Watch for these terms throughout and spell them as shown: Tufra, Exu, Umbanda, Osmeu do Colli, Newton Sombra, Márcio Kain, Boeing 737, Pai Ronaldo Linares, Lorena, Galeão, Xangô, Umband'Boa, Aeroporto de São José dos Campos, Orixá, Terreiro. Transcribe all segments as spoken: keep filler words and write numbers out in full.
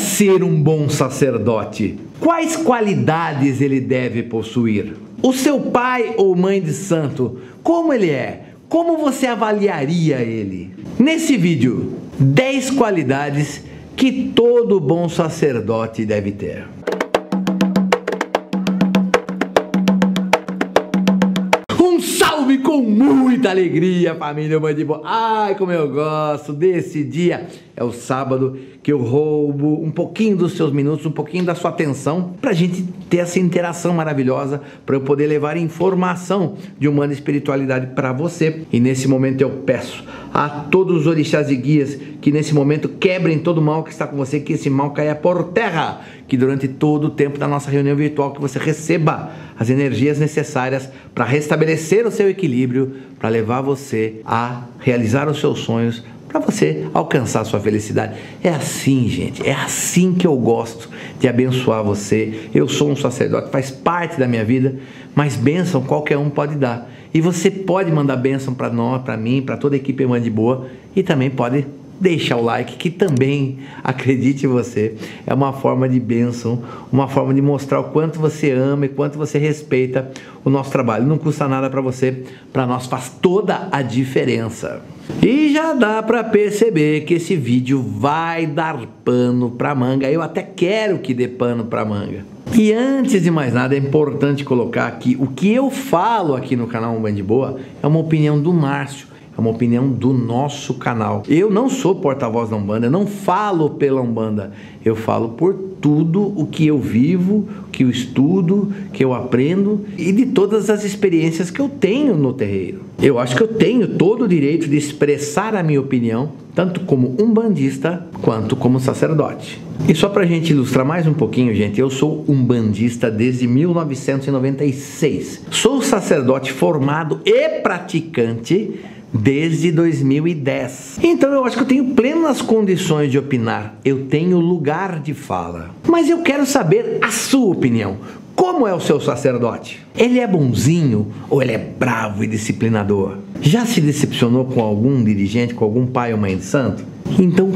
ser um bom sacerdote? Quais qualidades ele deve possuir? O seu pai ou mãe de santo, como ele é? Como você avaliaria ele? Nesse vídeo, dez qualidades que todo bom sacerdote deve ter. Com muita alegria, família Umband'Boa. Ai, como eu gosto desse dia. É o sábado que eu roubo um pouquinho dos seus minutos, um pouquinho da sua atenção, pra gente ter essa interação maravilhosa, pra eu poder levar informação de humana espiritualidade pra você. E nesse momento eu peço a todos os orixás e guias que nesse momento quebrem todo o mal que está com você, que esse mal caia por terra, que durante todo o tempo da nossa reunião virtual que você receba as energias necessárias para restabelecer o seu equilíbrio, para levar você a realizar os seus sonhos, para você alcançar a sua felicidade. É assim, gente, é assim que eu gosto de abençoar você. Eu sou um sacerdote, faz parte da minha vida, mas bênção qualquer um pode dar. E você pode mandar bênção para nós, para mim, para toda a equipe Umband'Boa, e também pode deixar o like, que também, acredite você, é uma forma de bênção, uma forma de mostrar o quanto você ama e quanto você respeita o nosso trabalho. Não custa nada para você, para nós faz toda a diferença. E já dá para perceber que esse vídeo vai dar pano para manga. Eu até quero que dê pano para manga. E antes de mais nada, é importante colocar que o que eu falo aqui no canal Umband'Boa é uma opinião do Márcio, é uma opinião do nosso canal. Eu não sou porta-voz da Umbanda, eu não falo pela Umbanda, eu falo por tudo o que eu vivo, que eu estudo, que eu aprendo e de todas as experiências que eu tenho no terreiro. Eu acho que eu tenho todo o direito de expressar a minha opinião, tanto como umbandista quanto como sacerdote. E só pra gente ilustrar mais um pouquinho, gente, eu sou umbandista desde mil novecentos e noventa e seis. Sou sacerdote formado e praticante desde dois mil e dez. Então eu acho que eu tenho plenas condições de opinar. Eu tenho lugar de fala. Mas eu quero saber a sua opinião. Como é o seu sacerdote? Ele é bonzinho ou ele é bravo e disciplinador? Já se decepcionou com algum dirigente, com algum pai ou mãe de santo? Então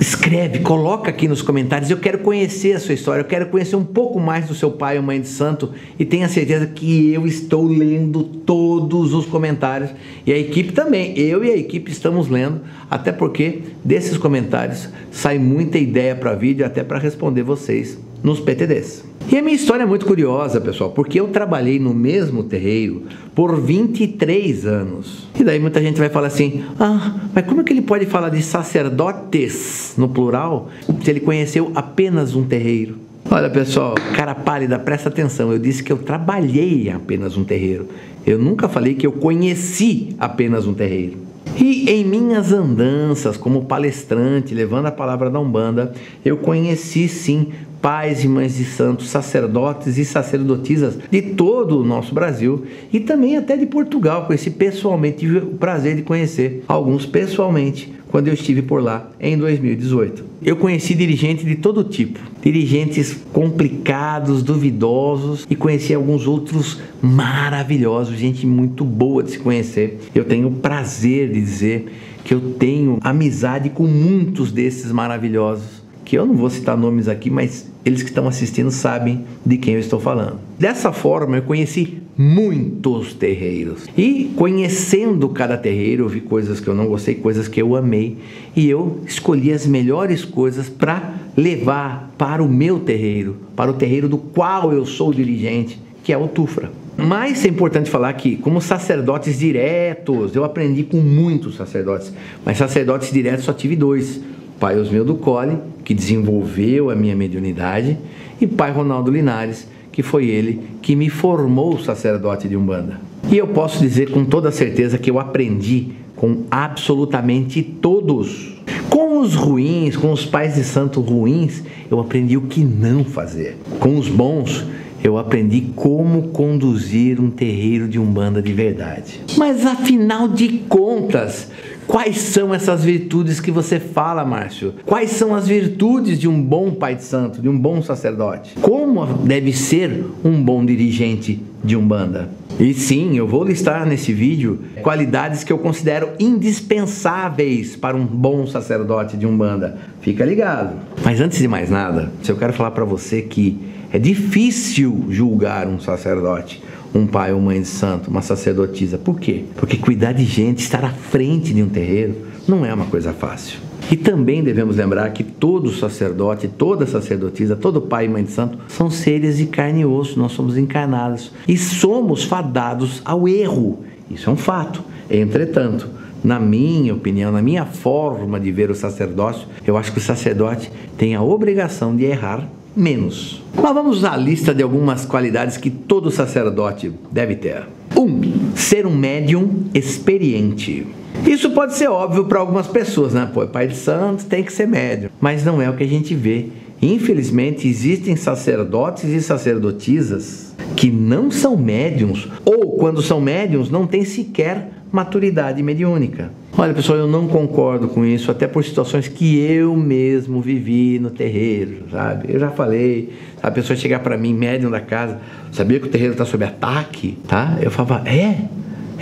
escreve, coloca aqui nos comentários. Eu quero conhecer a sua história, eu quero conhecer um pouco mais do seu pai ou mãe de santo, e tenha certeza que eu estou lendo todos os comentários, e a equipe também, eu e a equipe estamos lendo, até porque desses comentários sai muita ideia para vídeo, até para responder vocês nos P T Ds. E a minha história é muito curiosa, pessoal, porque eu trabalhei no mesmo terreiro por vinte e três anos. E daí muita gente vai falar assim, ah, mas como é que ele pode falar de sacerdotes no plural se ele conheceu apenas um terreiro? Olha, pessoal, cara pálida, presta atenção, eu disse que eu trabalhei em apenas um terreiro. Eu nunca falei que eu conheci apenas um terreiro. E em minhas andanças como palestrante, levando a palavra da Umbanda, eu conheci sim pais e mães de santos, sacerdotes e sacerdotisas de todo o nosso Brasil e também até de Portugal. Conheci pessoalmente, tive o prazer de conhecer alguns pessoalmente quando eu estive por lá em dois mil e dezoito. Eu conheci dirigentes de todo tipo, dirigentes complicados, duvidosos, e conheci alguns outros maravilhosos, gente muito boa de se conhecer. Eu tenho o prazer de dizer que eu tenho amizade com muitos desses maravilhosos, que eu não vou citar nomes aqui, mas eles que estão assistindo sabem de quem eu estou falando. Dessa forma, eu conheci muitos terreiros, e conhecendo cada terreiro eu vi coisas que eu não gostei, coisas que eu amei, e eu escolhi as melhores coisas para levar para o meu terreiro, para o terreiro do qual eu sou dirigente, que é o Tufra. Mas é importante falar que, como sacerdotes diretos, eu aprendi com muitos sacerdotes, mas sacerdotes diretos só tive dois: Pai Osmeu do Colli, que desenvolveu a minha mediunidade, e Pai Ronaldo Linares, que foi ele que me formou sacerdote de Umbanda. E eu posso dizer com toda certeza que eu aprendi com absolutamente todos. Com os ruins, com os pais de santo ruins, eu aprendi o que não fazer. Com os bons, eu aprendi como conduzir um terreiro de Umbanda de verdade. Mas afinal de contas, quais são essas virtudes que você fala, Márcio? Quais são as virtudes de um bom pai de santo, de um bom sacerdote? Como deve ser um bom dirigente de Umbanda? E sim, eu vou listar nesse vídeo qualidades que eu considero indispensáveis para um bom sacerdote de Umbanda. Fica ligado. Mas antes de mais nada, eu quero falar para você que é difícil julgar um sacerdote, um pai ou mãe de santo, uma sacerdotisa. Por quê? Porque cuidar de gente, estar à frente de um terreiro, não é uma coisa fácil. E também devemos lembrar que todo sacerdote, toda sacerdotisa, todo pai e mãe de santo são seres de carne e osso. Nós somos encarnados e somos fadados ao erro. Isso é um fato. Entretanto, na minha opinião, na minha forma de ver o sacerdócio, eu acho que o sacerdote tem a obrigação de errar menos. Mas vamos à lista de algumas qualidades que todo sacerdote deve ter. um. Ser um médium experiente. Isso pode ser óbvio para algumas pessoas, né? Pô, pai de santo tem que ser médium. Mas não é o que a gente vê. Infelizmente, existem sacerdotes e sacerdotisas que não são médiums, ou quando são médiums, não tem sequer maturidade mediúnica. Olha, pessoal, eu não concordo com isso, até por situações que eu mesmo vivi no terreiro, sabe? Eu já falei, a pessoa chegar para mim, médium da casa, sabia que o terreiro está sob ataque, tá? Eu falava, é?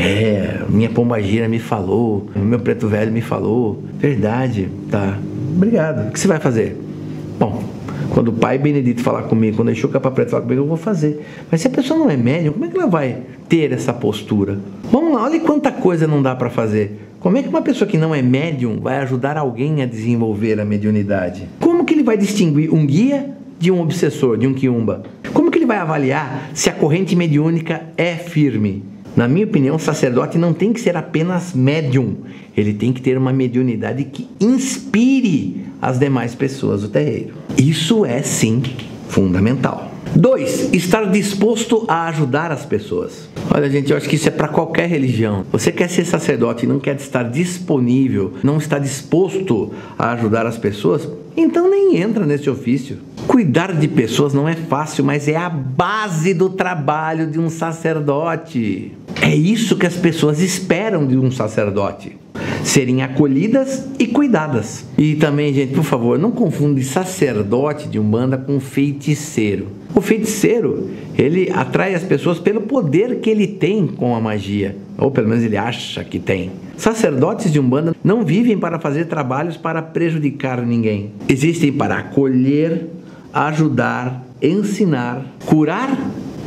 É, minha pombagira me falou, meu preto velho me falou, verdade, tá? Obrigado. O que você vai fazer? Bom, quando o pai Benedito falar comigo, quando o Exu Capa Preta falar comigo, eu vou fazer. Mas se a pessoa não é médium, como é que ela vai ter essa postura? Vamos lá, olha quanta coisa não dá para fazer. Como é que uma pessoa que não é médium vai ajudar alguém a desenvolver a mediunidade? Como que ele vai distinguir um guia de um obsessor, de um quiumba? Como que ele vai avaliar se a corrente mediúnica é firme? Na minha opinião, o sacerdote não tem que ser apenas médium. Ele tem que ter uma mediunidade que inspire as demais pessoas do terreiro. Isso é, sim, fundamental. dois. Estar disposto a ajudar as pessoas. Olha, gente, eu acho que isso é para qualquer religião. Você quer ser sacerdote e não quer estar disponível, não está disposto a ajudar as pessoas, então nem entra nesse ofício. Cuidar de pessoas não é fácil, mas é a base do trabalho de um sacerdote. É isso que as pessoas esperam de um sacerdote. Serem acolhidas e cuidadas. E também, gente, por favor, não confunda sacerdote de Umbanda com feiticeiro. O feiticeiro, ele atrai as pessoas pelo poder que ele tem com a magia. Ou pelo menos ele acha que tem. Sacerdotes de Umbanda não vivem para fazer trabalhos para prejudicar ninguém. Existem para acolher, ajudar, ensinar, curar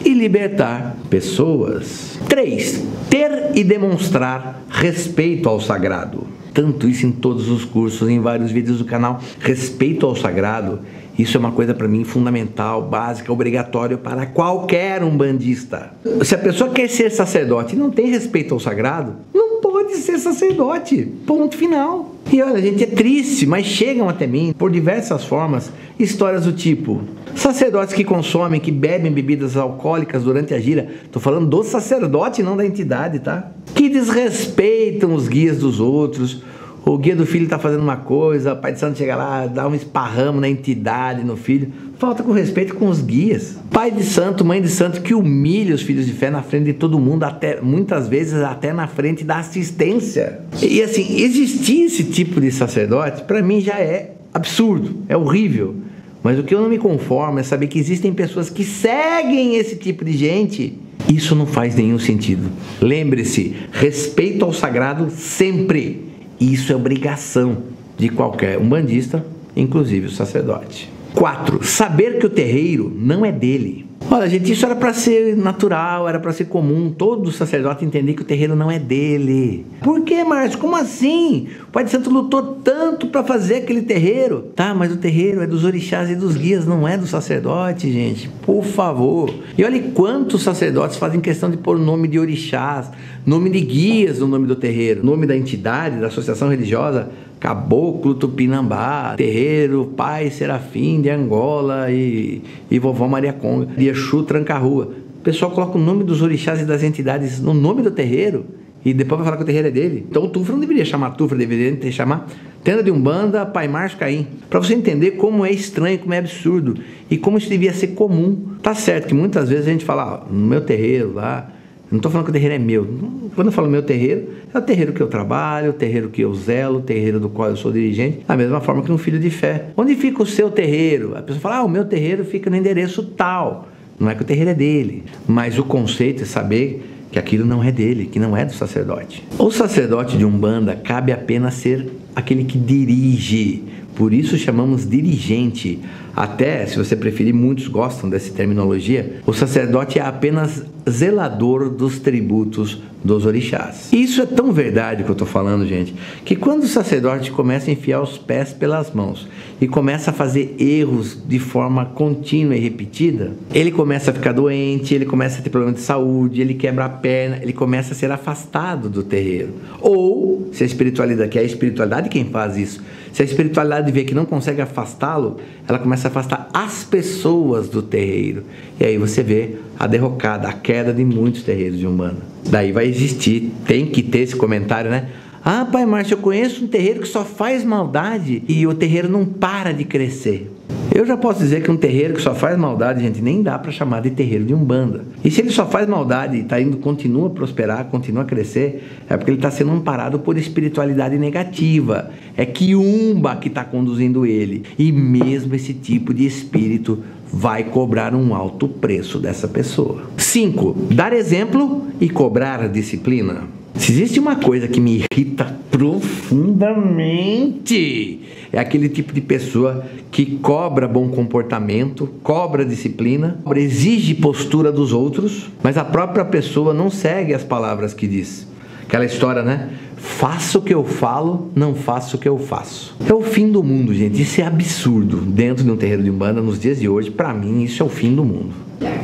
e libertar pessoas. três. Ter e demonstrar respeito ao sagrado. Tanto isso em todos os cursos, em vários vídeos do canal. Respeito ao sagrado, isso é uma coisa para mim fundamental, básica, obrigatória para qualquer umbandista. Se a pessoa quer ser sacerdote e não tem respeito ao sagrado, não pode ser sacerdote. Ponto final. E olha, gente, é triste, mas chegam até mim, por diversas formas, histórias do tipo: sacerdotes que consomem, que bebem bebidas alcoólicas durante a gira. Tô falando do sacerdote, não da entidade, tá? Que desrespeitam os guias dos outros. O guia do filho tá fazendo uma coisa, o pai de santo chega lá, dá um esparramo na entidade, no filho. Falta com respeito com os guias. Pai de santo, mãe de santo que humilha os filhos de fé na frente de todo mundo, até muitas vezes até na frente da assistência. E assim, existir esse tipo de sacerdote, para mim já é absurdo, é horrível. Mas o que eu não me conformo é saber que existem pessoas que seguem esse tipo de gente. Isso não faz nenhum sentido. Lembre-se, respeito ao sagrado sempre. Isso é obrigação de qualquer umbandista, inclusive o sacerdote. quatro. Saber que o terreiro não é dele. Olha, gente, isso era para ser natural, era para ser comum. Todo sacerdote entender que o terreiro não é dele. Por que, Márcio? Como assim? O pai de santo lutou tanto para fazer aquele terreiro. Tá, mas o terreiro é dos orixás e dos guias, não é do sacerdote, gente. Por favor. E olha quantos sacerdotes fazem questão de pôr o nome de orixás, nome de guias no nome do terreiro, nome da entidade, da associação religiosa. Caboclo Tupinambá, terreiro, pai Serafim de Angola e, e vovó Maria Conga, de Exu Tranca-Rua. O pessoal coloca o nome dos orixás e das entidades no nome do terreiro e depois vai falar que o terreiro é dele. Então o Tufra não deveria chamar Tufra, deveria chamar Tenda de Umbanda, Pai Márcio Kain. Para você entender como é estranho, como é absurdo e como isso devia ser comum. Tá certo que muitas vezes a gente fala, ó, no meu terreiro lá, não estou falando que o terreiro é meu. Quando eu falo meu terreiro, é o terreiro que eu trabalho, o terreiro que eu zelo, o terreiro do qual eu sou dirigente, da mesma forma que um filho de fé. Onde fica o seu terreiro? A pessoa fala, ah, o meu terreiro fica no endereço tal. Não é que o terreiro é dele. Mas o conceito é saber que aquilo não é dele, que não é do sacerdote. O sacerdote de Umbanda cabe apenas ser aquele que dirige, por isso chamamos dirigente. Até, se você preferir, muitos gostam dessa terminologia. O sacerdote é apenas zelador dos tributos dos orixás. E isso é tão verdade que eu estou falando, gente, que quando o sacerdote começa a enfiar os pés pelas mãos e começa a fazer erros de forma contínua e repetida, ele começa a ficar doente, ele começa a ter problema de saúde, ele quebra a perna, ele começa a ser afastado do terreiro. Ou, se a espiritualidade, que é a espiritualidade quem faz isso, se a espiritualidade vê que não consegue afastá-lo, ela começa a afastar as pessoas do terreiro. E aí você vê a derrocada, a queda de muitos terreiros de Umbanda. Daí vai existir, tem que ter esse comentário, né? Ah, pai Márcio, eu conheço um terreiro que só faz maldade e o terreiro não para de crescer. Eu já posso dizer que um terreiro que só faz maldade, gente, nem dá para chamar de terreiro de Umbanda. E se ele só faz maldade e tá indo, continua a prosperar, continua a crescer, é porque ele está sendo amparado por espiritualidade negativa. É quiumba que está conduzindo ele. E mesmo esse tipo de espírito vai cobrar um alto preço dessa pessoa. cinco. Dar exemplo e cobrar disciplina. Se existe uma coisa que me irrita profundamente, é aquele tipo de pessoa que cobra bom comportamento, cobra disciplina, exige postura dos outros, mas a própria pessoa não segue as palavras que diz. Aquela história, né? Faço o que eu falo, não faço o que eu faço. É o fim do mundo, gente. Isso é absurdo. Dentro de um terreiro de Umbanda, nos dias de hoje, para mim, isso é o fim do mundo.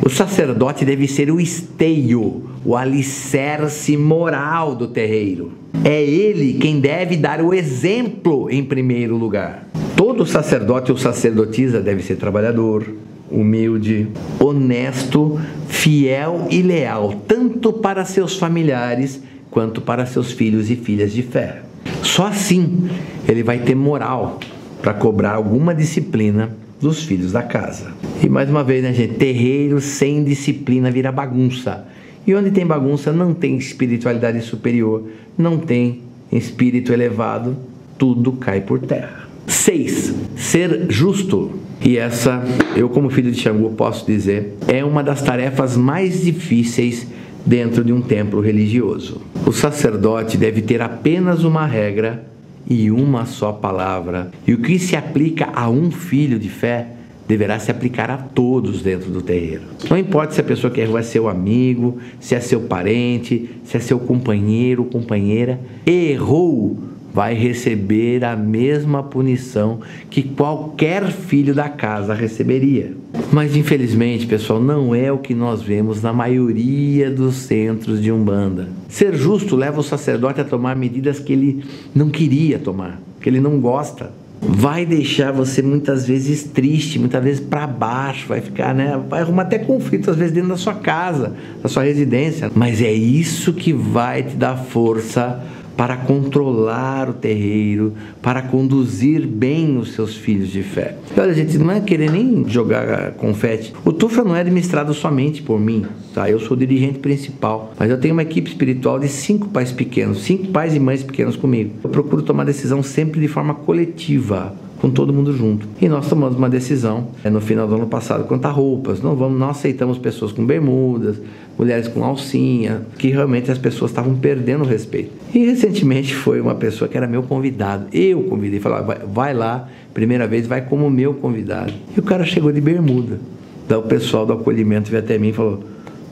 O sacerdote deve ser o esteio, o alicerce moral do terreiro. É ele quem deve dar o exemplo em primeiro lugar. Todo sacerdote ou sacerdotisa deve ser trabalhador, humilde, honesto, fiel e leal, tanto para seus familiares quanto para seus filhos e filhas de fé. Só assim ele vai ter moral para cobrar alguma disciplina dos filhos da casa. E mais uma vez, né, gente? Terreiro sem disciplina vira bagunça. E onde tem bagunça não tem espiritualidade superior, não tem espírito elevado, tudo cai por terra. seis. Ser justo. E essa, eu como filho de Xangô posso dizer, é uma das tarefas mais difíceis dentro de um templo religioso. O sacerdote deve ter apenas uma regra e uma só palavra. E o que se aplica a um filho de fé deverá se aplicar a todos dentro do terreiro. Não importa se a pessoa que errou é seu amigo, se é seu parente, se é seu companheiro ou companheira, errou, vai receber a mesma punição que qualquer filho da casa receberia. Mas infelizmente, pessoal, não é o que nós vemos na maioria dos centros de Umbanda. Ser justo leva o sacerdote a tomar medidas que ele não queria tomar, que ele não gosta. Vai deixar você muitas vezes triste, muitas vezes para baixo, vai ficar, né? Vai arrumar até conflito, às vezes, dentro da sua casa, da sua residência. Mas é isso que vai te dar força para controlar o terreiro, para conduzir bem os seus filhos de fé. E olha, gente, não é querer nem jogar confete. O Tufra não é administrado somente por mim, tá? Eu sou o dirigente principal, mas eu tenho uma equipe espiritual de cinco pais pequenos, cinco pais e mães pequenos comigo. Eu procuro tomar decisão sempre de forma coletiva, com todo mundo junto. E nós tomamos uma decisão, é no final do ano passado, quanto a roupas. Não vamos, não aceitamos pessoas com bermudas, mulheres com alcinha, que realmente as pessoas estavam perdendo o respeito. E recentemente foi uma pessoa que era meu convidado. Eu convidei, falei, vai, vai lá, primeira vez, vai como meu convidado. E o cara chegou de bermuda. Daí o pessoal do acolhimento veio até mim e falou,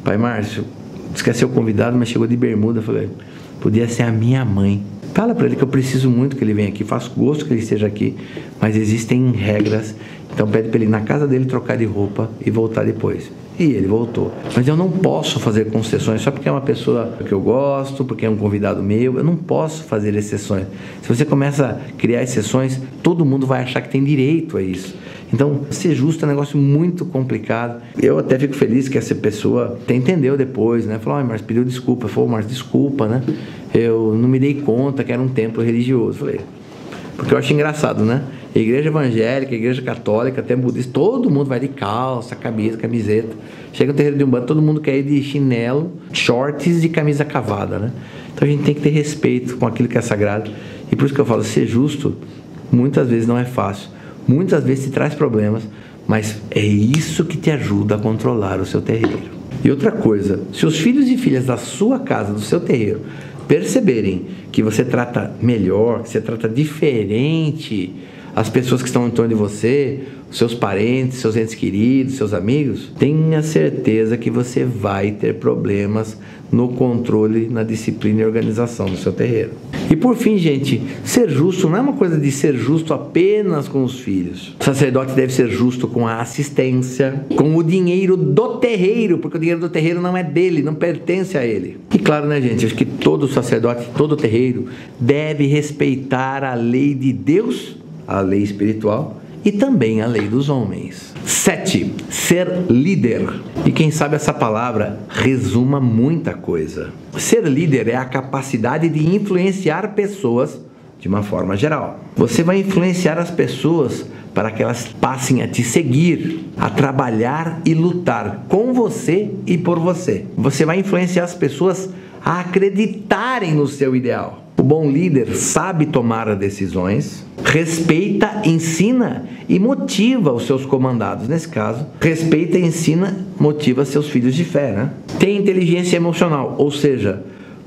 pai Márcio, esqueceu o convidado, mas chegou de bermuda. Eu falei, podia ser a minha mãe. Fala para ele que eu preciso muito que ele venha aqui, faço gosto que ele esteja aqui, mas existem regras, então pede para ele ir na casa dele trocar de roupa e voltar depois. E ele voltou. Mas eu não posso fazer concessões só porque é uma pessoa que eu gosto, porque é um convidado meu, eu não posso fazer exceções. Se você começa a criar exceções, todo mundo vai achar que tem direito a isso. Então, ser justo é um negócio muito complicado. Eu até fico feliz que essa pessoa até entendeu depois, né? Falou, ai, Márcio, pediu desculpa. Falou, Márcio, desculpa, né? Eu não me dei conta que era um templo religioso. Falei, porque eu acho engraçado, né? Igreja evangélica, igreja católica, até budista, todo mundo vai de calça, camisa, camiseta. Chega no terreiro de Umbanda, todo mundo quer ir de chinelo, shorts e camisa cavada, né? Então a gente tem que ter respeito com aquilo que é sagrado. E por isso que eu falo, ser justo muitas vezes não é fácil. Muitas vezes te traz problemas, mas é isso que te ajuda a controlar o seu terreiro. E outra coisa, se os filhos e filhas da sua casa, do seu terreiro, perceberem que você trata melhor, que você trata diferente as pessoas que estão em torno de você, seus parentes, seus entes queridos, seus amigos, tenha certeza que você vai ter problemas no controle, na disciplina e organização do seu terreiro. E por fim, gente, ser justo não é uma coisa de ser justo apenas com os filhos. O sacerdote deve ser justo com a assistência, com o dinheiro do terreiro, porque o dinheiro do terreiro não é dele, não pertence a ele. E claro, né, gente, acho que todo sacerdote, todo terreiro deve respeitar a lei de Deus, a lei espiritual e também a lei dos homens. Sete. Ser líder. E quem sabe essa palavra resuma muita coisa. Ser líder é a capacidade de influenciar pessoas de uma forma geral. Você vai influenciar as pessoas para que elas passem a te seguir, a trabalhar e lutar com você e por você. Você vai influenciar as pessoas a acreditarem no seu ideal. O bom líder sabe tomar decisões, respeita, ensina e motiva os seus comandados. Nesse caso, respeita, ensina, motiva seus filhos de fé, né? Tem inteligência emocional, ou seja,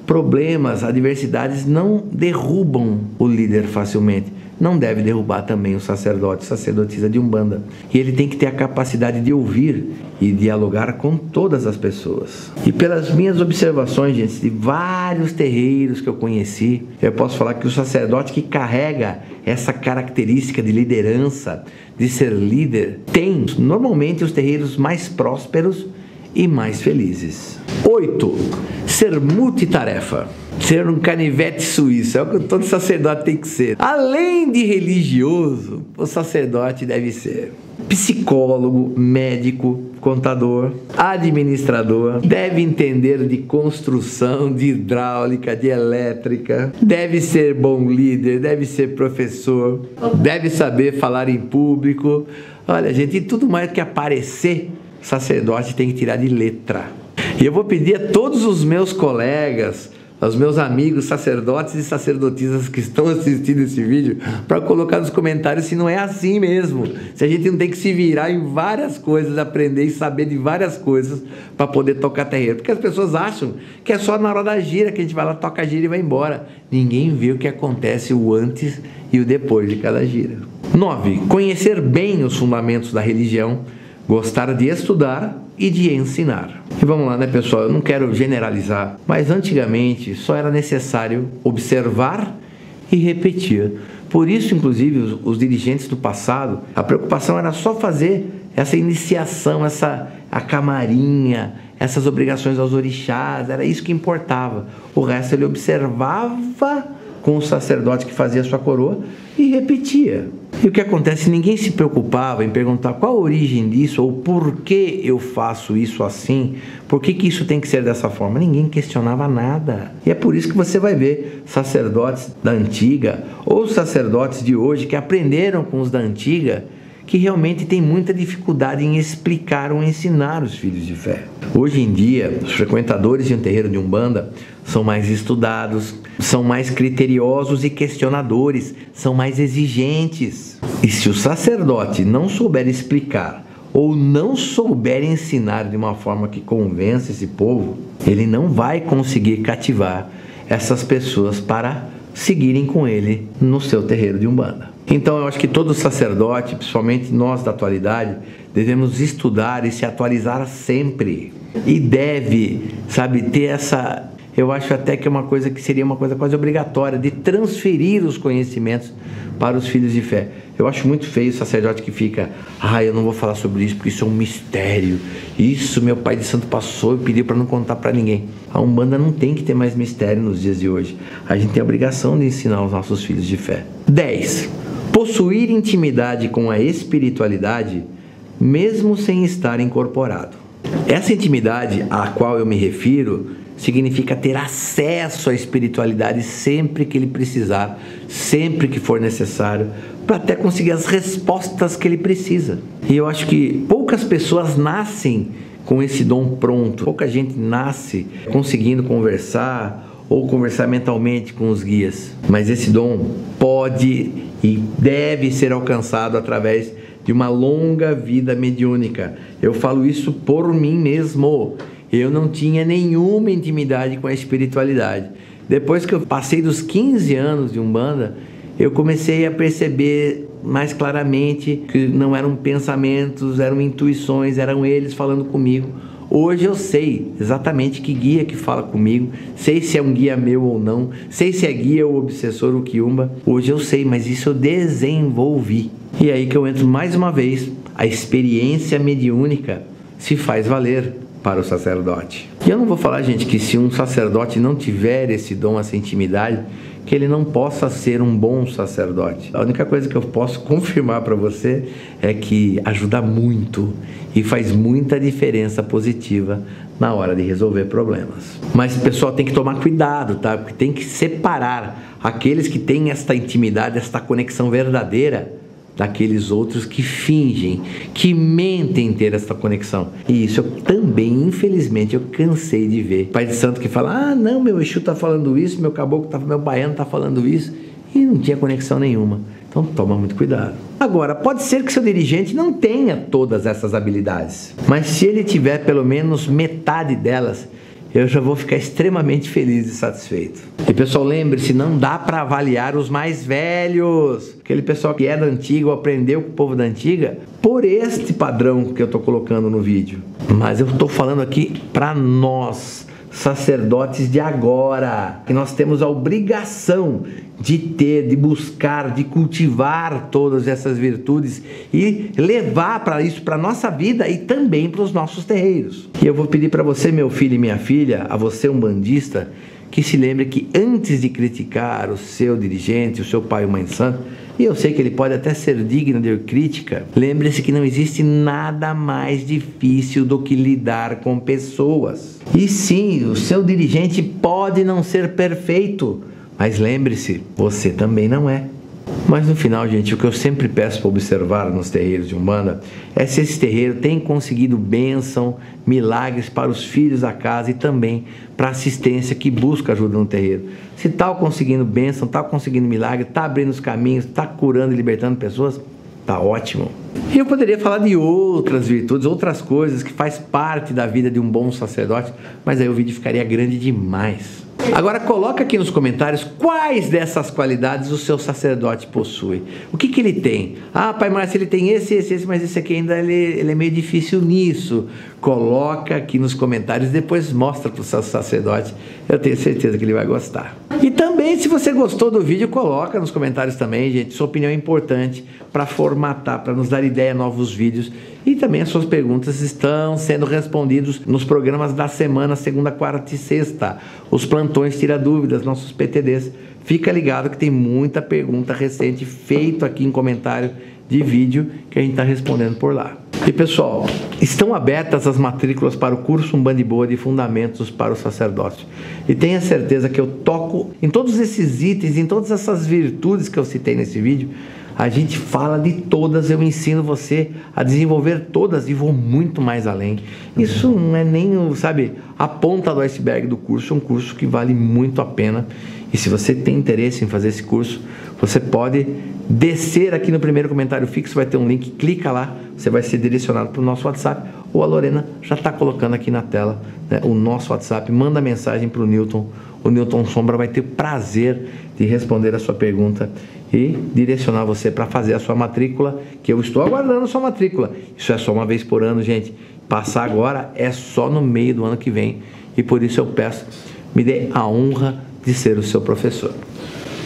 problemas, adversidades não derrubam o líder facilmente. Não deve derrubar também o sacerdote, sacerdotisa de Umbanda. E ele tem que ter a capacidade de ouvir e dialogar com todas as pessoas. E pelas minhas observações, gente, de vários terreiros que eu conheci, eu posso falar que o sacerdote que carrega essa característica de liderança, de ser líder, tem normalmente os terreiros mais prósperos e mais felizes. Oito. Ser multitarefa. Ser um canivete suíço, é o que todo sacerdote tem que ser. Além de religioso, o sacerdote deve ser psicólogo, médico, contador, administrador, deve entender de construção, de hidráulica, de elétrica, deve ser bom líder, deve ser professor, deve saber falar em público. Olha, gente, e tudo mais que aparecer, o sacerdote tem que tirar de letra. E eu vou pedir a todos os meus colegas, aos meus amigos sacerdotes e sacerdotisas que estão assistindo esse vídeo, para colocar nos comentários se não é assim mesmo, se a gente não tem que se virar em várias coisas, aprender e saber de várias coisas para poder tocar terreiro, porque as pessoas acham que é só na hora da gira que a gente vai lá, toca a gira e vai embora. Ninguém vê o que acontece, o antes e o depois de cada gira. Nove. Conhecer bem os fundamentos da religião, gostar de estudar e de ensinar. E vamos lá, né, pessoal? Eu não quero generalizar, mas antigamente só era necessário observar e repetir. Por isso, inclusive, os, os dirigentes do passado, a preocupação era só fazer essa iniciação, essa a camarinha, essas obrigações aos orixás, era isso que importava. O resto ele observava com o sacerdote que fazia sua coroa e repetia. E o que acontece? Ninguém se preocupava em perguntar qual a origem disso ou por que eu faço isso assim, por que que isso tem que ser dessa forma. Ninguém questionava nada. E é por isso que você vai ver sacerdotes da antiga ou sacerdotes de hoje que aprenderam com os da antiga, que realmente tem muita dificuldade em explicar ou ensinar os filhos de fé. Hoje em dia, os frequentadores de um terreiro de Umbanda são mais estudados, são mais criteriosos e questionadores, são mais exigentes. E se o sacerdote não souber explicar ou não souber ensinar de uma forma que convença esse povo, ele não vai conseguir cativar essas pessoas para seguirem com ele no seu terreiro de Umbanda. Então eu acho que todo sacerdote, principalmente nós da atualidade, devemos estudar e se atualizar sempre. E deve, sabe, ter essa, eu acho até que é uma coisa que seria uma coisa quase obrigatória, de transferir os conhecimentos para os filhos de fé. Eu acho muito feio o sacerdote que fica, ah, eu não vou falar sobre isso porque isso é um mistério. Isso meu pai de santo passou e pediu para não contar para ninguém. A Umbanda não tem que ter mais mistério nos dias de hoje. A gente tem a obrigação de ensinar os nossos filhos de fé. dez. Possuir intimidade com a espiritualidade, mesmo sem estar incorporado. Essa intimidade a qual eu me refiro significa ter acesso à espiritualidade sempre que ele precisar, sempre que for necessário, para até conseguir as respostas que ele precisa. E eu acho que poucas pessoas nascem com esse dom pronto, pouca gente nasce conseguindo conversar ou conversar mentalmente com os guias. Mas esse dom pode e deve ser alcançado através de uma longa vida mediúnica. Eu falo isso por mim mesmo. eu não tinha nenhuma intimidade com a espiritualidade. Depois que eu passei dos quinze anos de Umbanda, eu comecei a perceber mais claramente que não eram pensamentos, eram intuições, eram eles falando comigo. Hoje eu sei exatamente que guia que fala comigo, sei se é um guia meu ou não, sei se é guia ou obsessor ou quiumba. Hoje eu sei, mas isso eu desenvolvi. E é aí que eu entro mais uma vez, a experiência mediúnica se faz valer para o sacerdote. E eu não vou falar, gente, que se um sacerdote não tiver esse dom, essa intimidade, que ele não possa ser um bom sacerdote. A única coisa que eu posso confirmar para você é que ajuda muito e faz muita diferença positiva na hora de resolver problemas. Mas o pessoal tem que tomar cuidado, tá? Porque tem que separar aqueles que têm esta intimidade, esta conexão verdadeira, daqueles outros que fingem, que mentem ter essa conexão. E isso eu também, infelizmente, eu cansei de ver. Pai de santo que fala, ah, não, meu Exu tá falando isso, meu caboclo, tá, meu baiano tá falando isso, e não tinha conexão nenhuma. Então toma muito cuidado. Agora, pode ser que seu dirigente não tenha todas essas habilidades, mas se ele tiver pelo menos metade delas, eu já vou ficar extremamente feliz e satisfeito. E pessoal, lembre-se, não dá para avaliar os mais velhos. Aquele pessoal que é da antiga ou aprendeu com o povo da antiga, por este padrão que eu estou colocando no vídeo. Mas eu estou falando aqui para nós, sacerdotes de agora, que nós temos a obrigação de ter, de buscar, de cultivar todas essas virtudes e levar para isso, para a nossa vida e também para os nossos terreiros. E eu vou pedir para você, meu filho e minha filha, a você umbandista, que se lembre que antes de criticar o seu dirigente, o seu pai ou mãe santo, e eu sei que ele pode até ser digno de crítica, lembre-se que não existe nada mais difícil do que lidar com pessoas. E sim, o seu dirigente pode não ser perfeito, mas lembre-se, você também não é. Mas no final, gente, o que eu sempre peço para observar nos terreiros de Umbanda é se esse terreiro tem conseguido bênção, milagres para os filhos da casa e também para a assistência que busca ajuda no terreiro. Se está conseguindo bênção, está conseguindo milagre, está abrindo os caminhos, está curando e libertando pessoas, está ótimo. E eu poderia falar de outras virtudes, outras coisas que faz parte da vida de um bom sacerdote, mas aí o vídeo ficaria grande demais. Agora coloca aqui nos comentários quais dessas qualidades o seu sacerdote possui. O que que ele tem? Ah, pai Márcio, ele tem esse, esse, esse, mas esse aqui ainda ele, ele é meio difícil nisso. Coloca aqui nos comentários, depois mostra para o seu sacerdote. Eu tenho certeza que ele vai gostar. E também, se você gostou do vídeo, coloca nos comentários também, gente. Sua opinião é importante para formatar, para nos dar ideia a novos vídeos. E também as suas perguntas estão sendo respondidas nos programas da semana, segunda, quarta e sexta. Os plantões tira dúvidas, nossos P T Ds. Fica ligado que tem muita pergunta recente feita aqui em comentário de vídeo que a gente está respondendo por lá. E pessoal, estão abertas as matrículas para o curso Umband'Boa de Fundamentos para o Sacerdócio. E tenha certeza que eu toco em todos esses itens, em todas essas virtudes que eu citei nesse vídeo. A gente fala de todas, eu ensino você a desenvolver todas e vou muito mais além. Isso não é nem, sabe, a ponta do iceberg do curso, é um curso que vale muito a pena. E se você tem interesse em fazer esse curso, você pode descer aqui no primeiro comentário fixo, vai ter um link, clica lá, você vai ser direcionado para o nosso WhatsApp, ou a Lorena já está colocando aqui na tela, né, o nosso WhatsApp, manda mensagem para o Newton, o Newton Sombra vai ter prazer de responder a sua pergunta e direcionar você para fazer a sua matrícula, que eu estou aguardando a sua matrícula. Isso é só uma vez por ano, gente. Passar agora é só no meio do ano que vem. E por isso eu peço, me dê a honra de ser o seu professor.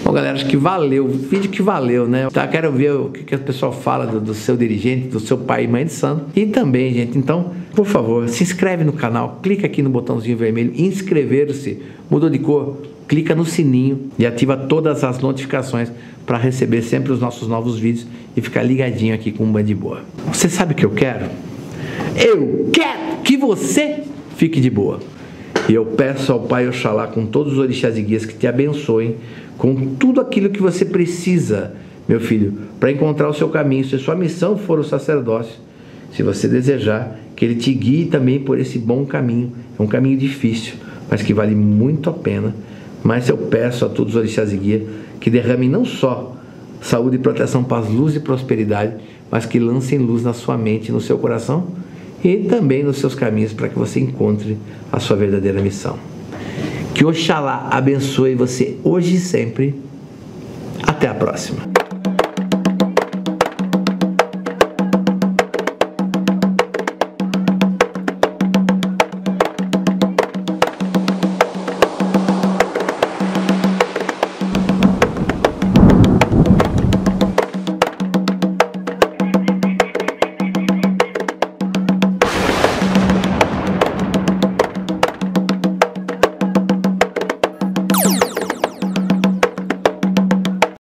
Bom, galera, acho que valeu. Vídeo que valeu, né? Tá, quero ver o que, que o pessoal fala do, do seu dirigente, do seu pai e mãe de santo. E também, gente, então, por favor, se inscreve no canal. Clica aqui no botãozinho vermelho, inscrever-se. Mudou de cor? Clica no sininho e ativa todas as notificações para receber sempre os nossos novos vídeos e ficar ligadinho aqui com Umband'Boa. Você sabe o que eu quero? Eu quero que você fique de boa. E eu peço ao Pai Oxalá, com todos os orixás e guias, que te abençoem com tudo aquilo que você precisa, meu filho, para encontrar o seu caminho. Se a sua missão for o sacerdócio, se você desejar, que ele te guie também por esse bom caminho. É um caminho difícil, mas que vale muito a pena. Mas eu peço a todos os orixás e guias que derramem não só saúde e proteção, paz, luz e prosperidade, mas que lancem luz na sua mente e no seu coração e também nos seus caminhos para que você encontre a sua verdadeira missão. Que Oxalá abençoe você hoje e sempre. Até a próxima.